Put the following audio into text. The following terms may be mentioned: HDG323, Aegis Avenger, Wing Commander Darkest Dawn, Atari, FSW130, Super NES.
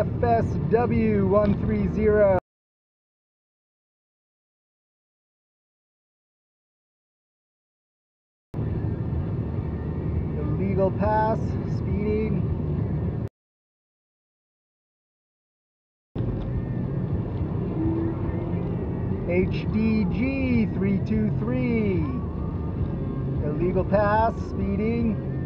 FSW130. Illegal pass, speeding. HDG323. Illegal pass, speeding.